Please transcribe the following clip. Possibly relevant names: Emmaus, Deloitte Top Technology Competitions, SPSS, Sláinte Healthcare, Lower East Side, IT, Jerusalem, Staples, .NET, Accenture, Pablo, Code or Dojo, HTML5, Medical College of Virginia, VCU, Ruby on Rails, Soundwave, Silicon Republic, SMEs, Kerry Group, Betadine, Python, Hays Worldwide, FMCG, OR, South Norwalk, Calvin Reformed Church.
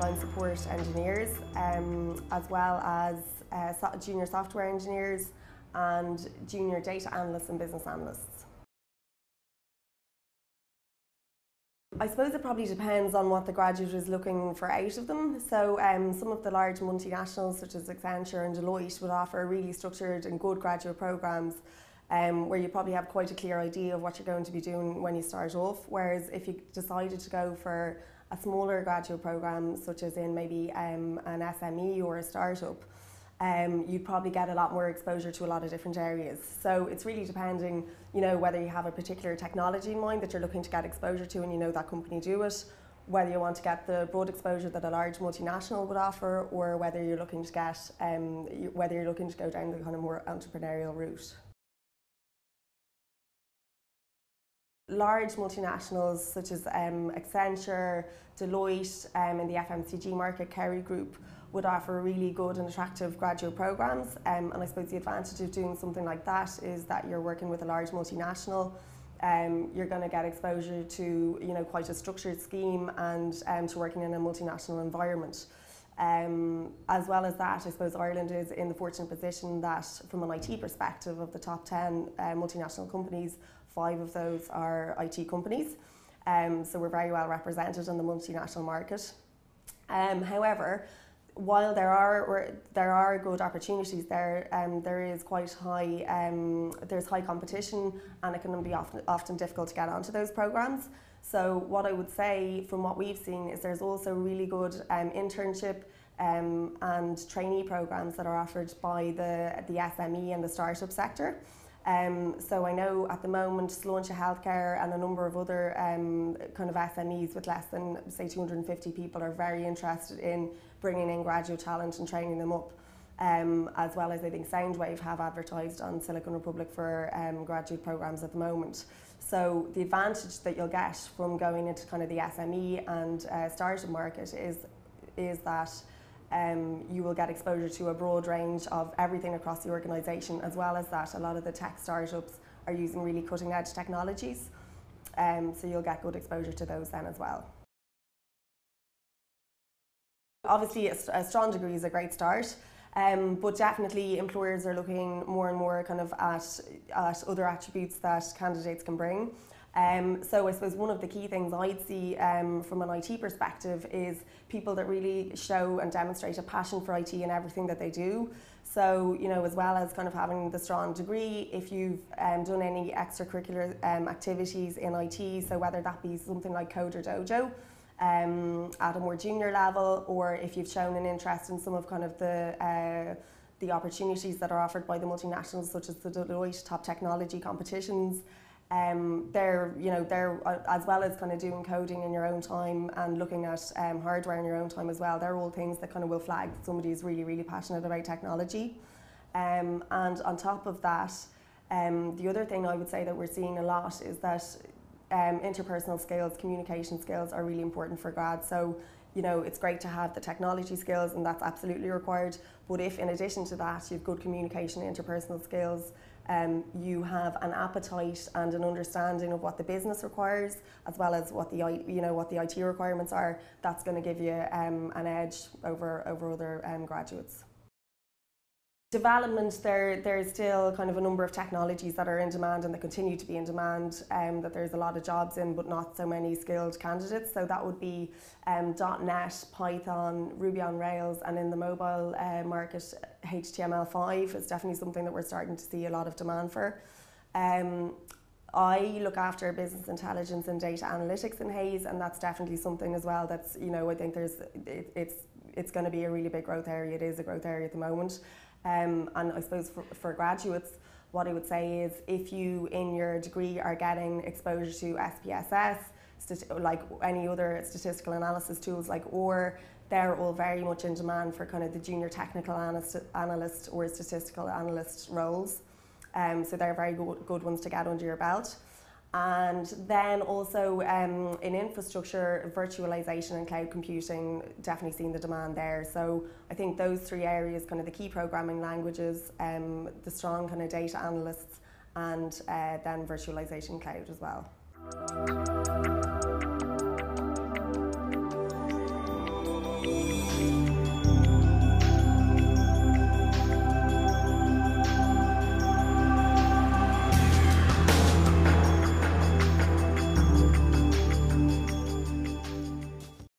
frontline support engineers, as well as junior software engineers and junior data analysts and business analysts. I suppose it probably depends on what the graduate is looking for out of them. So some of the large multinationals such as Accenture and Deloitte would offer really structured and good graduate programs where you probably have quite a clear idea of what you're going to be doing when you start off. Whereas if you decided to go for a smaller graduate program, such as in maybe an SME or a startup, you'd probably get a lot more exposure to a lot of different areas. So it's really depending, you know, whether you have a particular technology in mind that you're looking to get exposure to and you know that company do it, whether you want to get the broad exposure that a large multinational would offer, or whether you're looking to get, whether you're looking to go down the kind of more entrepreneurial route. Large multinationals such as Accenture, Deloitte, in the FMCG market, Kerry Group, would offer really good and attractive graduate programs. And I suppose the advantage of doing something like that is that you're working with a large multinational. You're going to get exposure to, you know, quite a structured scheme and to working in a multinational environment. As well as that, I suppose Ireland is in the fortunate position that from an IT perspective, of the top 10 multinational companies, 5 of those are IT companies. So we're very well represented in the multinational market. However, while there are good opportunities there, there's high competition, and it can be often difficult to get onto those programs. So what I would say from what we've seen is there's also really good internship and trainee programs that are offered by the SME and the startup sector. So I know at the moment Sláinte Healthcare and a number of other kind of SMEs with less than, say, 250 people are very interested in bringing in graduate talent and training them up, as well as I think Soundwave have advertised on Silicon Republic for graduate programs at the moment. So the advantage that you'll get from going into kind of the SME and startup market is that you will get exposure to a broad range of everything across the organisation, as well as that a lot of the tech startups are using really cutting edge technologies, so you'll get good exposure to those then as well. Obviously a strong degree is a great start, but definitely employers are looking more and more kind of at other attributes that candidates can bring. So I suppose one of the key things I'd see from an IT perspective is people that really show and demonstrate a passion for IT and everything that they do. So, you know, as well as kind of having the strong degree, if you've done any extracurricular activities in IT, so whether that be something like Code or Dojo at a more junior level, or if you've shown an interest in some of kind of the opportunities that are offered by the multinationals, such as the Deloitte Top Technology Competitions. They're as well as kind of doing coding in your own time and looking at hardware in your own time as well. They're all things that kind of will flag that somebody is really, really passionate about technology. And on top of that, the other thing I would say that we're seeing a lot is that interpersonal skills, communication skills are really important for grads. So, you know, it's great to have the technology skills, and that's absolutely required. But if in addition to that, you have good communication, interpersonal skills, you have an appetite and an understanding of what the business requires, as well as what the IT requirements are, that's going to give you an edge over other graduates. Development, there's still kind of a number of technologies that are in demand and that continue to be in demand, that there's a lot of jobs in but not so many skilled candidates. So that would be .NET, Python, Ruby on Rails, and in the mobile market, HTML5 is definitely something that we're starting to see a lot of demand for. I look after business intelligence and data analytics in Hays, and that's definitely something as well that's, you know, I think it's going to be a really big growth area. It is a growth area at the moment. And I suppose for graduates, what I would say is if you in your degree are getting exposure to SPSS, like any other statistical analysis tools like OR, they're all very much in demand for kind of the junior technical analyst or statistical analyst roles. So they're very good ones to get under your belt. And then also in infrastructure, virtualization and cloud computing, definitely seeing the demand there. So I think those three areas, kind of the key programming languages, the strong kind of data analysts, and then virtualization cloud as well.